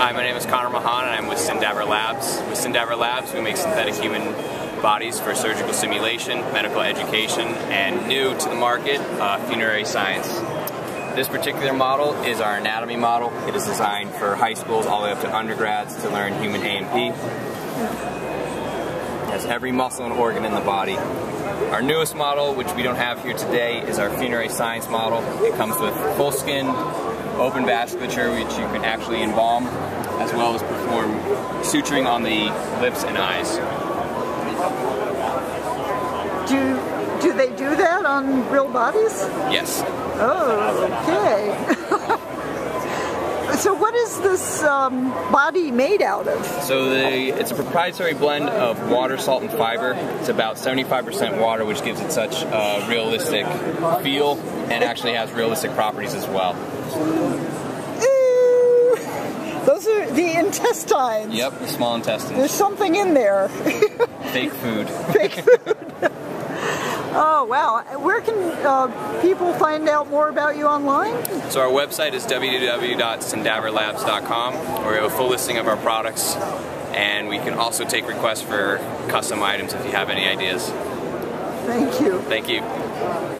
Hi, my name is Connor Mahan and I'm with Syndaver Labs. With Syndaver Labs, we make synthetic human bodies for surgical simulation, medical education, and new to the market, funerary science. This particular model is our anatomy model. It is designed for high schools all the way up to undergrads to learn human A&P. It has every muscle and organ in the body. Our newest model, which we don't have here today, is our funerary science model. It comes with full skin, open vasculature, which you can actually embalm, as well as perform suturing on the lips and eyes. Do they do that on real bodies? Yes. Oh, okay. So what is this body made out of? So it's a proprietary blend of water, salt, and fiber. It's about 75% water, which gives it such a realistic feel and actually has realistic properties as well. Ooh, those are the intestines. Yep, the small intestines. There's something in there. Fake food. Fake food. Oh, wow. Where can people find out more about you online? So our website is www.syndaverlabs.com, where we have a full listing of our products, and we can also take requests for custom items if you have any ideas. Thank you. Thank you.